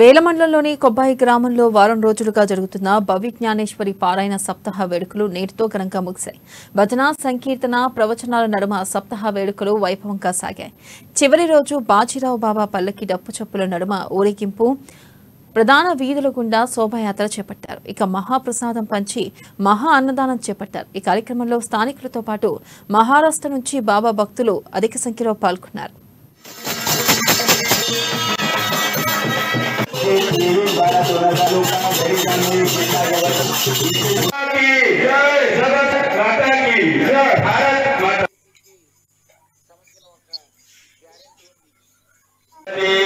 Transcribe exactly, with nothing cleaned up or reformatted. బేలమండలంలోని కొబ్బాయి గ్రామంలో వారం రోజులుగా జరుగుతున్న భవి జ్ఞానేశ్వరి పారాయణ సప్తాహ వేడుకలు నేటితో ఘనంగా ముగిశాయి. భజన, సంకీర్తన, ప్రవచనాల నడుమ సప్తాహ వేడుకలు వైభవంగా సాగాయి. చివరి రోజు బాజీరావు బాబా పల్లకి డప్పు చప్పుల నడుమ ఊరేగింపు ప్రధాన వీధుల గుండా శోభాయాత్ర చేపట్టారు. ఇక మహాప్రసాదం పంచి మహా అన్నదానం చేపట్టారు. ఈ కార్యక్రమంలో స్థానికులతో పాటు మహారాష్ట్ర నుంచి బాబా భక్తులు అధిక సంఖ్యలో పాల్గొన్నారు. भारत माता